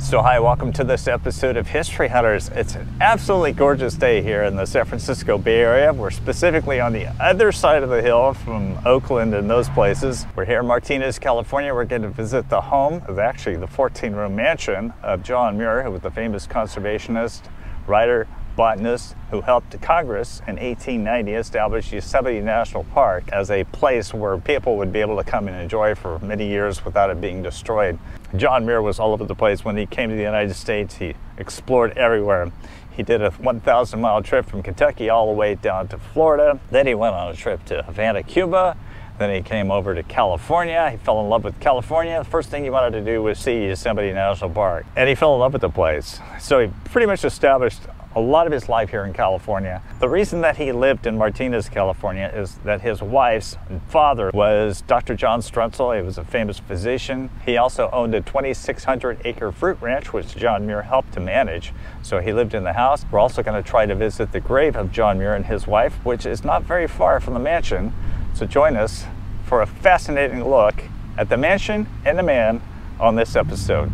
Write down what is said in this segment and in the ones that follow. So hi, welcome to this episode of History Hunters. It's an absolutely gorgeous day here in the San Francisco Bay Area. We're specifically on the other side of the hill from Oakland and those places. We're here in Martinez, California. We're going to visit the home of actually the 14-room mansion of John Muir, who was the famous conservationist, writer, botanist who helped Congress in 1890 establish Yosemite National Park as a place where people would be able to come and enjoy for many years without it being destroyed. John Muir was all over the place. When he came to the United States, he explored everywhere. He did a 1,000-mile trip from Kentucky all the way down to Florida. Then he went on a trip to Havana, Cuba. Then he came over to California. He fell in love with California. The first thing he wanted to do was see Yosemite National Park. And he fell in love with the place. So he pretty much established a lot of his life here in California. The reason that he lived in Martinez, California is that his wife's father was Dr. John Strunzel. He was a famous physician. He also owned a 2,600-acre fruit ranch, which John Muir helped to manage. So he lived in the house. We're also going to try to visit the grave of John Muir and his wife, which is not very far from the mansion. So join us for a fascinating look at the mansion and the man on this episode.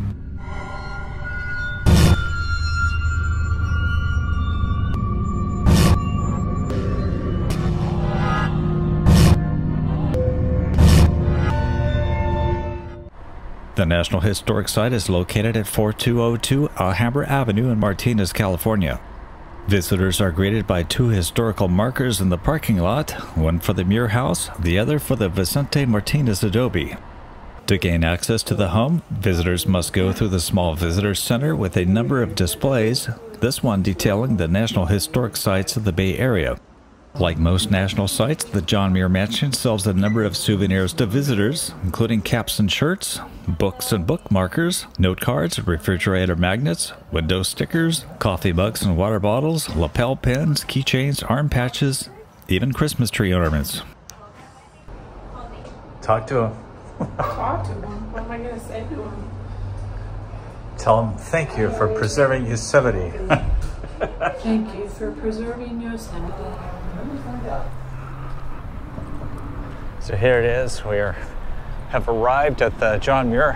The National Historic Site is located at 4202 Alhambra Avenue in Martinez, California. Visitors are greeted by two historical markers in the parking lot, one for the Muir House, the other for the Vicente Martinez Adobe. To gain access to the home, visitors must go through the small visitor center with a number of displays, this one detailing the National Historic Sites of the Bay Area. Like most national sites, the John Muir Mansion sells a number of souvenirs to visitors, including caps and shirts, books and bookmarkers, note cards, refrigerator magnets, window stickers, coffee mugs and water bottles, lapel pins, keychains, arm patches, even Christmas tree ornaments. Talk to him. Talk to him? What am I going to say to him? Tell him thank you for preserving Yosemite. Thank you for preserving Yosemite. So here it is. We have arrived at the John Muir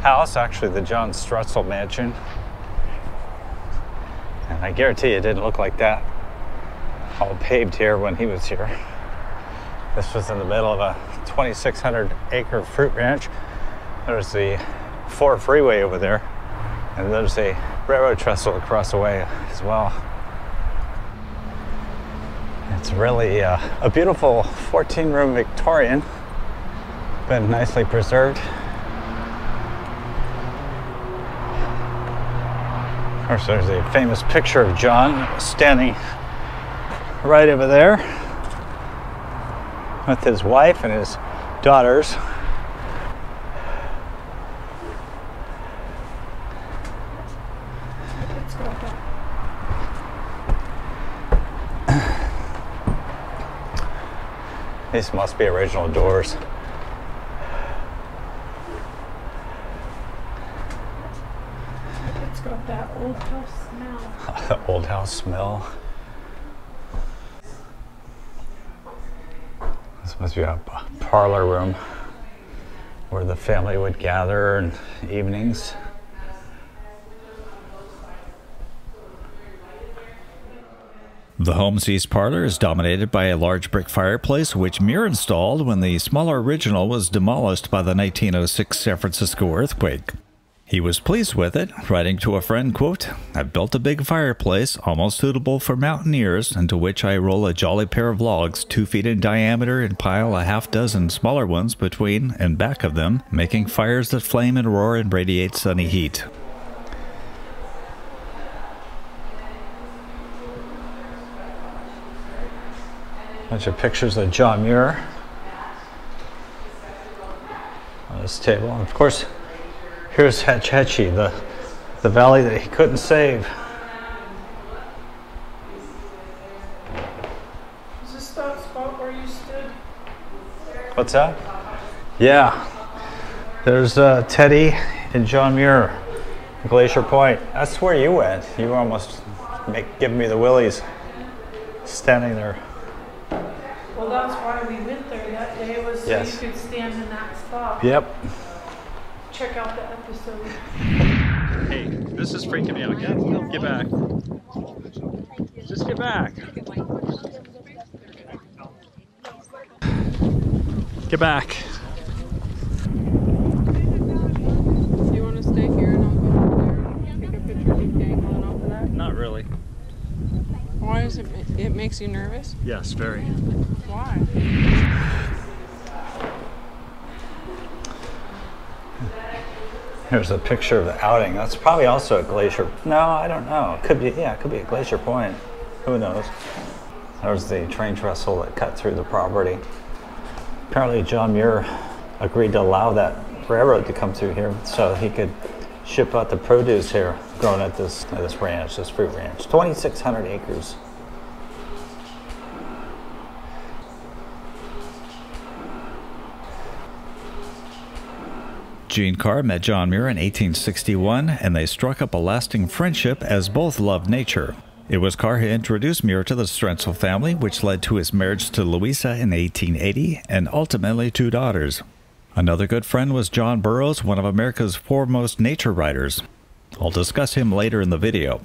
house, actually the John Strutzel mansion. And I guarantee you it didn't look like that. All paved here when he was here. This was in the middle of a 2,600-acre fruit ranch. There's the 4 freeway over there. And there's a railroad trestle across the way as well. It's really a beautiful 14-room Victorian, been nicely preserved. Of course, there's a famous picture of John standing right over there with his wife and his daughters. These must be original doors. It's got that old house smell. The old house smell. This must be a parlor room where the family would gather in evenings. The home's east parlor is dominated by a large brick fireplace which Muir installed when the smaller original was demolished by the 1906 San Francisco earthquake. He was pleased with it, writing to a friend, quote, "I've built a big fireplace almost suitable for mountaineers into which I roll a jolly pair of logs 2 feet in diameter and pile a half-dozen smaller ones between and back of them, making fires that flame and roar and radiate sunny heat." Bunch of pictures of John Muir on this table. And of course, here's Hetch Hetchy, the valley that he couldn't save. Is this that spot where you stood? What's that? Yeah. There's Teddy and John Muir, Glacier Point. That's where you went. You almost giving me the willies standing there. Well, that's why we went there that day, was so yes, you could stand in that spot. Yep. Check out the episode. Hey. This is freaking me out. Get back. Just get back. Get back. Do you want to stay here and I'll go over there and take a picture of you dangling off of that? Not really. Why does it makes you nervous? Yes, very. Why? Here's a picture of the outing. That's probably also a glacier. No, I don't know. It could be, yeah, it could be a glacier point. Who knows? There's the train trestle that cut through the property. Apparently John Muir agreed to allow that railroad to come through here so he could ship out the produce here grown at this ranch, this fruit ranch. 2,600 acres. Jean Carr met John Muir in 1861, and they struck up a lasting friendship as both loved nature. It was Carr who introduced Muir to the Strensel family, which led to his marriage to Louisa in 1880, and ultimately 2 daughters. Another good friend was John Burroughs, one of America's foremost nature writers. I'll discuss him later in the video.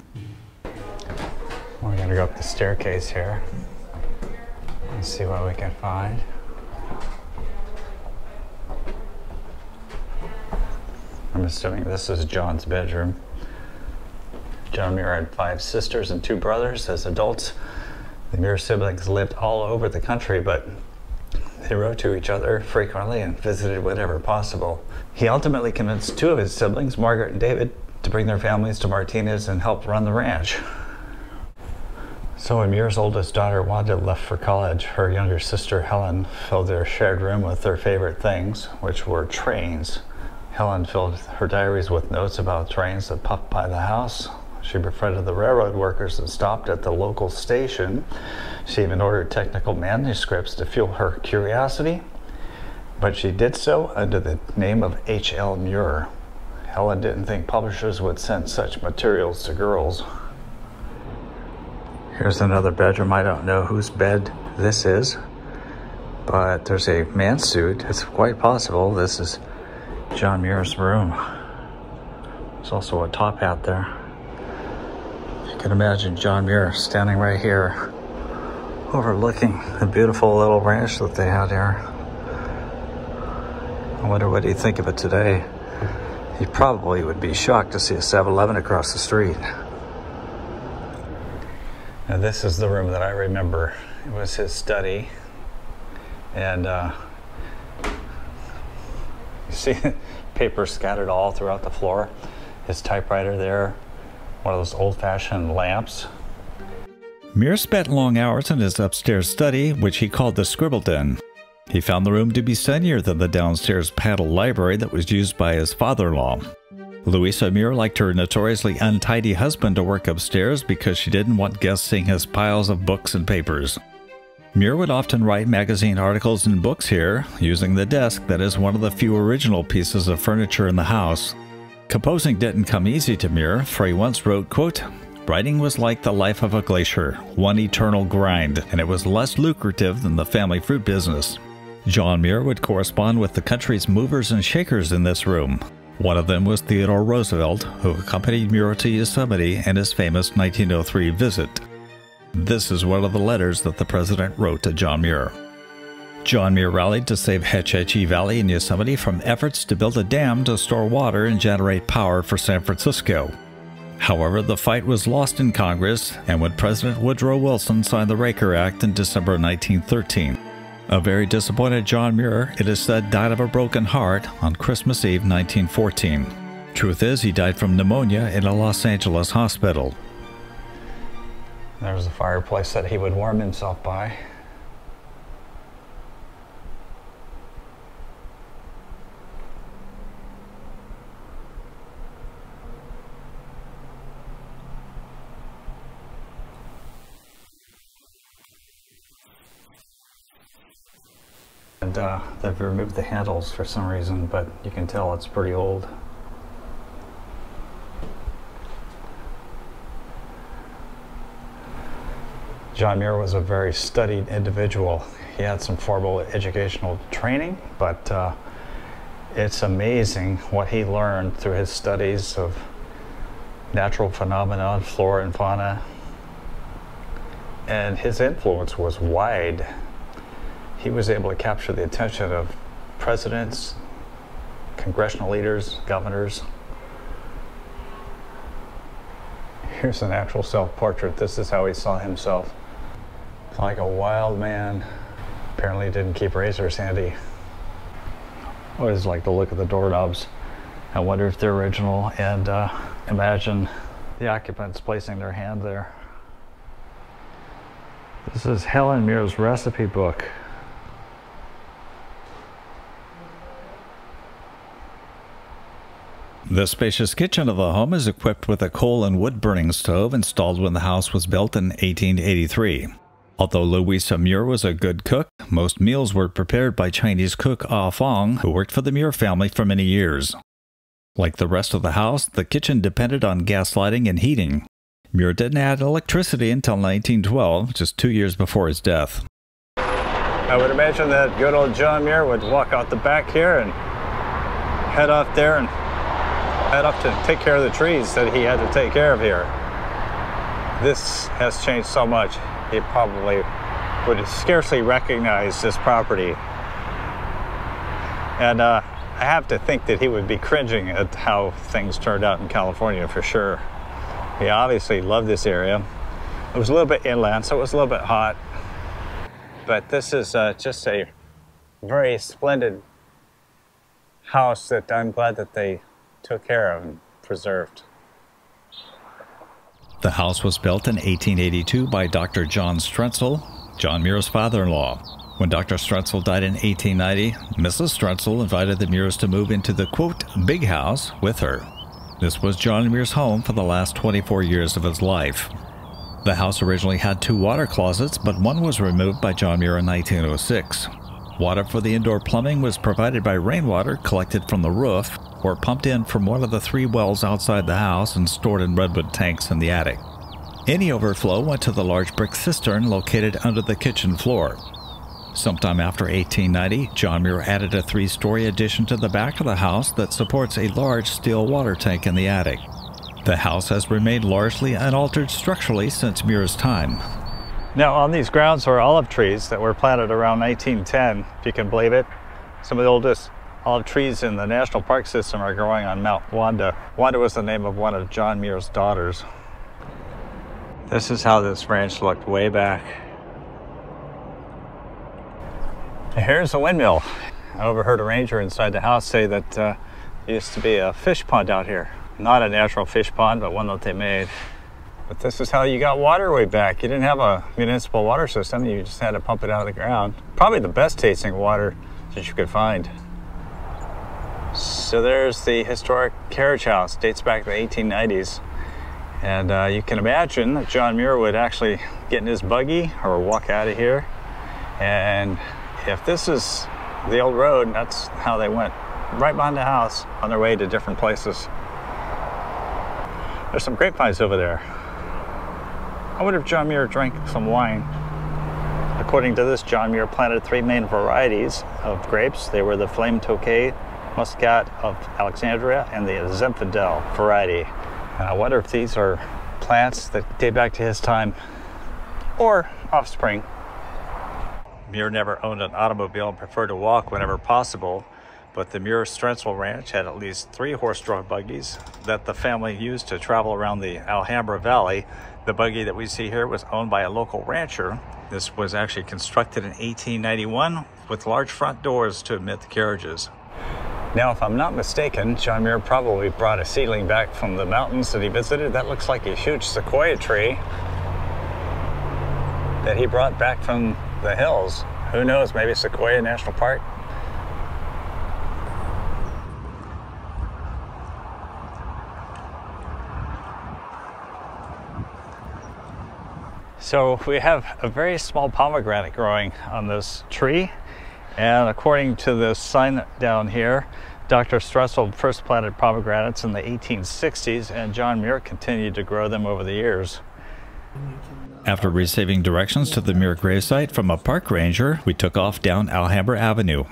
We're gonna go up the staircase here and see what we can find. I'm assuming this is John's bedroom. John Muir had 5 sisters and 2 brothers as adults. The Muir siblings lived all over the country, but they wrote to each other frequently and visited whenever possible. He ultimately convinced 2 of his siblings, Margaret and David, to bring their families to Martinez and help run the ranch. So when Muir's oldest daughter, Wanda, left for college, her younger sister, Helen, filled their shared room with their favorite things, which were trains. Helen filled her diaries with notes about trains that puffed by the house. She befriended the railroad workers and stopped at the local station. She even ordered technical manuscripts to fuel her curiosity, but she did so under the name of H.L. Muir. Helen didn't think publishers would send such materials to girls. Here's another bedroom. I don't know whose bed this is, but there's a mansuit. It's quite possible this is John Muir's room. There's also a top hat there. You can imagine John Muir standing right here overlooking the beautiful little ranch that they had here. I wonder what he'd think of it today. He probably would be shocked to see a 7-Eleven across the street. Now this is the room that I remember. It was his study, and you see paper scattered all throughout the floor. His typewriter there, one of those old-fashioned lamps. Muir spent long hours in his upstairs study, which he called the scribble den. He found the room to be sunnier than the downstairs paddle library that was used by his father-in-law. Louisa Muir liked her notoriously untidy husband to work upstairs because she didn't want guests seeing his piles of books and papers. Muir would often write magazine articles and books here, using the desk that is one of the few original pieces of furniture in the house. Composing didn't come easy to Muir, for he once wrote, quote, "Writing was like the life of a glacier, one eternal grind, and it was less lucrative than the family fruit business." John Muir would correspond with the country's movers and shakers in this room. One of them was Theodore Roosevelt, who accompanied Muir to Yosemite in his famous 1903 visit. This is one of the letters that the president wrote to John Muir. John Muir rallied to save Hetch Hetchy Valley in Yosemite from efforts to build a dam to store water and generate power for San Francisco. However, the fight was lost in Congress, and when President Woodrow Wilson signed the Raker Act in December 1913, a very disappointed John Muir, it is said, died of a broken heart on Christmas Eve 1914. Truth is, he died from pneumonia in a Los Angeles hospital. There was a fireplace that he would warm himself by. And they've removed the handles for some reason, but you can tell it's pretty old. John Muir was a very studied individual. He had some formal educational training, but it's amazing what he learned through his studies of natural phenomena, flora and fauna, and his influence was wide. He was able to capture the attention of presidents, congressional leaders, governors. Here's an actual self-portrait. This is how he saw himself. Like a wild man. Apparently didn't keep razors handy. I always like the look of the doorknobs. I wonder if they're original, and imagine the occupants placing their hand there. This is Helen Muir's recipe book. The spacious kitchen of the home is equipped with a coal and wood burning stove installed when the house was built in 1883. Although Louisa Muir was a good cook, most meals were prepared by Chinese cook Ah Fong, who worked for the Muir family for many years. Like the rest of the house, the kitchen depended on gas lighting and heating. Muir didn't add electricity until 1912, just 2 years before his death. I would imagine that good old John Muir would walk out the back here and head off there and head up to take care of the trees that he had to take care of here. This has changed so much, he probably would scarcely recognize this property. And I have to think that he would be cringing at how things turned out in California for sure. He obviously loved this area. It was a little bit inland, so it was a little bit hot. But this is just a very splendid house that I'm glad that they took care of and preserved. The house was built in 1882 by Dr. John Strentzel, John Muir's father-in-law. When Dr. Strentzel died in 1890, Mrs. Strentzel invited the Muirs to move into the, quote, big house with her. This was John Muir's home for the last 24 years of his life. The house originally had 2 water closets, but one was removed by John Muir in 1906. Water for the indoor plumbing was provided by rainwater collected from the roof or pumped in from one of the 3 wells outside the house and stored in redwood tanks in the attic. Any overflow went to the large brick cistern located under the kitchen floor. Sometime after 1890, John Muir added a 3-story addition to the back of the house that supports a large steel water tank in the attic. The house has remained largely unaltered structurally since Muir's time. Now, on these grounds are olive trees that were planted around 1910, if you can believe it. Some of the oldest olive trees in the National Park System are growing on Mount Wanda. Wanda was the name of one of John Muir's daughters. This is how this ranch looked way back. Here's a windmill. I overheard a ranger inside the house say that there used to be a fish pond out here. Not a natural fish pond, but one that they made. But this is how you got water way back. You didn't have a municipal water system. You just had to pump it out of the ground. Probably the best tasting water that you could find. So there's the historic carriage house. It dates back to the 1890s. And you can imagine that John Muir would actually get in his buggy or walk out of here. And if this is the old road, that's how they went right behind the house on their way to different places. There's some grapevines over there. I wonder if John Muir drank some wine. According to this, John Muir planted 3 main varieties of grapes. They were the Flame Tokay, Muscat of Alexandria, and the Zinfandel variety. And I wonder if these are plants that date back to his time or offspring. Muir never owned an automobile and preferred to walk whenever possible, but the Muir-Strentzel Ranch had at least 3 horse-drawn buggies that the family used to travel around the Alhambra Valley. The buggy that we see here was owned by a local rancher. This was actually constructed in 1891 with large front doors to admit the carriages. Now, if I'm not mistaken, John Muir probably brought a seedling back from the mountains that he visited. That looks like a huge sequoia tree that he brought back from the hills. Who knows, maybe Sequoia National Park? So we have a very small pomegranate growing on this tree. And according to this sign down here, Dr. Strentzel first planted pomegranates in the 1860s, and John Muir continued to grow them over the years. After receiving directions to the Muir gravesite from a park ranger, we took off down Alhambra Avenue.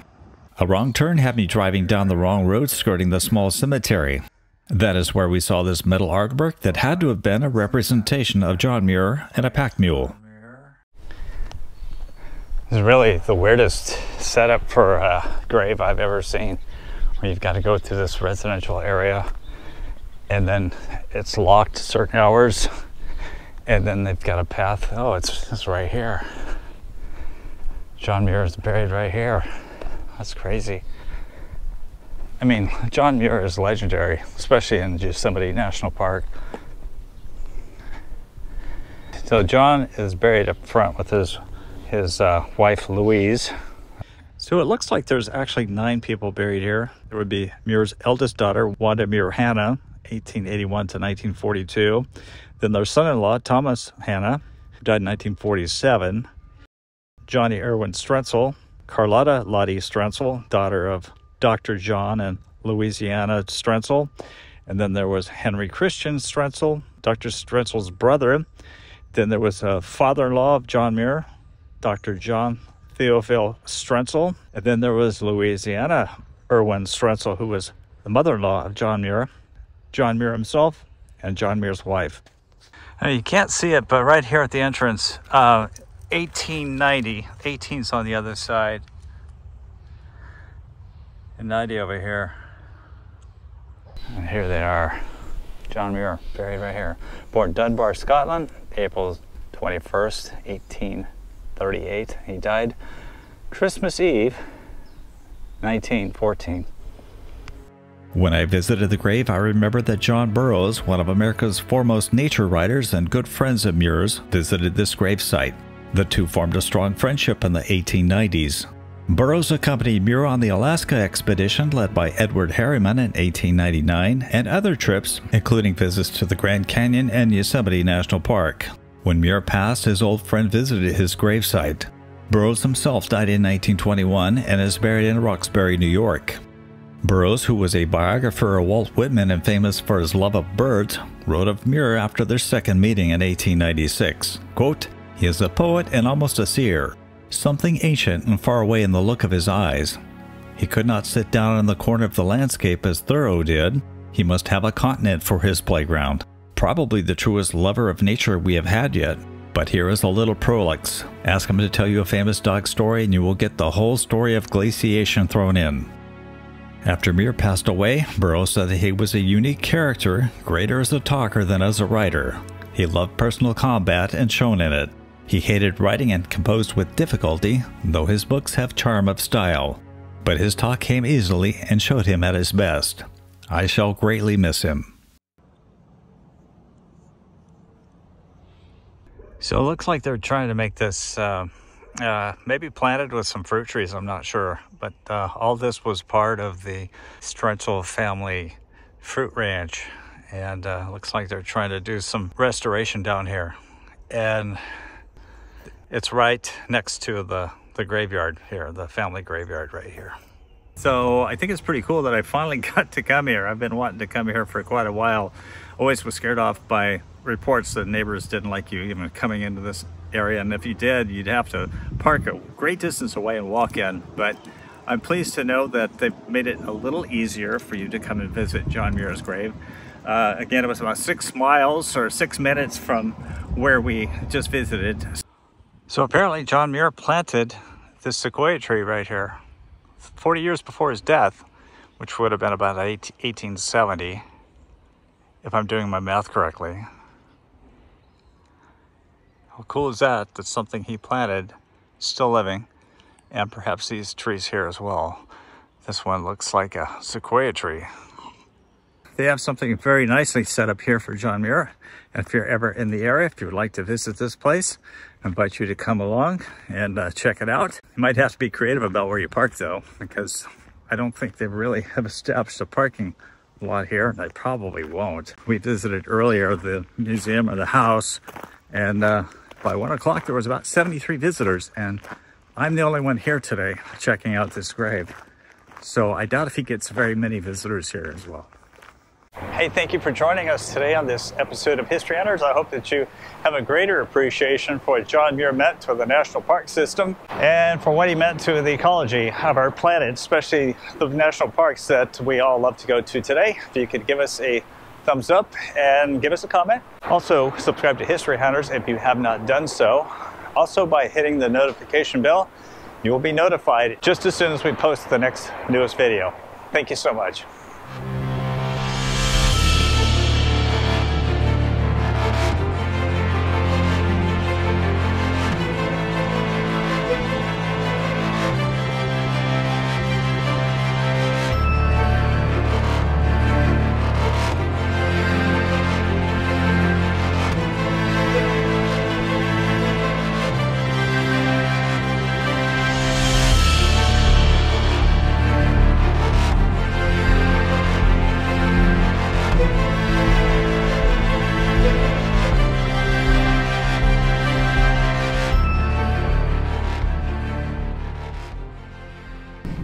A wrong turn had me driving down the wrong road skirting the small cemetery. That is where we saw this metal artwork that had to have been a representation of John Muir and a pack mule. This is really the weirdest setup for a grave I've ever seen, where you've got to go through this residential area and then it's locked certain hours and then they've got a path. Oh, it's right here. John Muir is buried right here. That's crazy. I mean, John Muir is legendary, especially in Yosemite National Park. So John is buried up front with his wife Louise. So it looks like there's actually 9 people buried here. There would be Muir's eldest daughter, Wanda Muir Hanna, 1881 to 1942. Then their son-in-law, Thomas Hanna, who died in 1947. Johnny Irwin Strentzel, Carlotta Lottie Strentzel, daughter of Dr. John and Louisiana Strentzel. And then there was Henry Christian Strentzel, Dr. Strentzel's brother. Then there was a father-in-law of John Muir, Dr. John Theophil Strentzel. And then there was Louisiana Irwin Strentzel, who was the mother-in-law of John Muir, John Muir himself, and John Muir's wife. Now, you can't see it, but right here at the entrance, 1890, 18's on the other side, and 90 over here. And here they are. John Muir, buried right here. Born Dunbar, Scotland, April 21st, 18. 38. He died Christmas Eve, 1914. When I visited the grave, I remembered that John Burroughs, one of America's foremost nature writers and good friends of Muir's, visited this gravesite. The two formed a strong friendship in the 1890s. Burroughs accompanied Muir on the Alaska expedition led by Edward Harriman in 1899 and other trips, including visits to the Grand Canyon and Yosemite National Park. When Muir passed, his old friend visited his gravesite. Burroughs himself died in 1921 and is buried in Roxbury, New York. Burroughs, who was a biographer of Walt Whitman and famous for his love of birds, wrote of Muir after their second meeting in 1896, quote, "He is a poet and almost a seer, something ancient and far away in the look of his eyes. He could not sit down in the corner of the landscape as Thoreau did. He must have a continent for his playground. Probably the truest lover of nature we have had yet, but here is a little prolix. Ask him to tell you a famous dog story and you will get the whole story of glaciation thrown in." After Muir passed away, Burroughs said that he was a unique character, greater as a talker than as a writer. He loved personal combat and shone in it. He hated writing and composed with difficulty, though his books have charm of style. But his talk came easily and showed him at his best. I shall greatly miss him. So it looks like they're trying to make this maybe planted with some fruit trees, I'm not sure. But all this was part of the Strentzel family fruit ranch. And looks like they're trying to do some restoration down here. And it's right next to the graveyard here, the family graveyard right here. So I think it's pretty cool that I finally got to come here. I've been wanting to come here for quite a while. Always was scared off by reports that neighbors didn't like you even coming into this area, and if you did, you'd have to park a great distance away and walk in. But I'm pleased to know that they've made it a little easier for you to come and visit John Muir's grave. Again, it was about 6 miles or 6 minutes from where we just visited. So apparently John Muir planted this sequoia tree right here 40 years before his death, which would have been about 1870 if I'm doing my math correctly. How cool is that? That's something he planted, still living, and perhaps these trees here as well. This one looks like a sequoia tree. They have something very nicely set up here for John Muir. And if you're ever in the area, if you would like to visit this place, I invite you to come along and check it out. You might have to be creative about where you park though, because I don't think they really have established a parking lot here, and I probably won't. We visited earlier the museum or the house, and by 1 o'clock there was about 73 visitors, and I'm the only one here today checking out this grave. So I doubt if he gets very many visitors here as well. Hey, thank you for joining us today on this episode of History Hunters. I hope that you have a greater appreciation for what John Muir meant to the National Park system and for what he meant to the ecology of our planet, especially the national parks that we all love to go to today. If you could give us a thumbs up and give us a comment. Also, subscribe to History Hunters if you have not done so. Also, by hitting the notification bell, you will be notified just as soon as we post the next newest video. Thank you so much.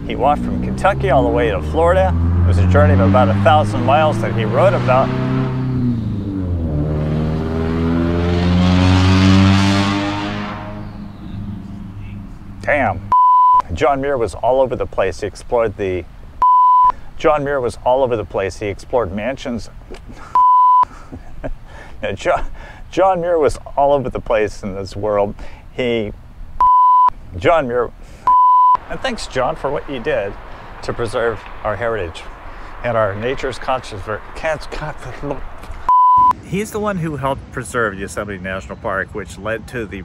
He walked from Kentucky all the way to Florida. It was a journey of about 1,000 miles that he wrote about. Damn. John Muir was all over the place. He explored the... John Muir was all over the place. He explored mansions. John Muir was all over the place in this world. John Muir... And thanks, John, for what you did to preserve our heritage and our nature's consciousness. He's the one who helped preserve Yosemite National Park, which led to the...